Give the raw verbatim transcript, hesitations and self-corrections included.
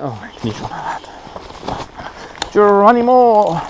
Oh, jak nie żona lat. Geronimo!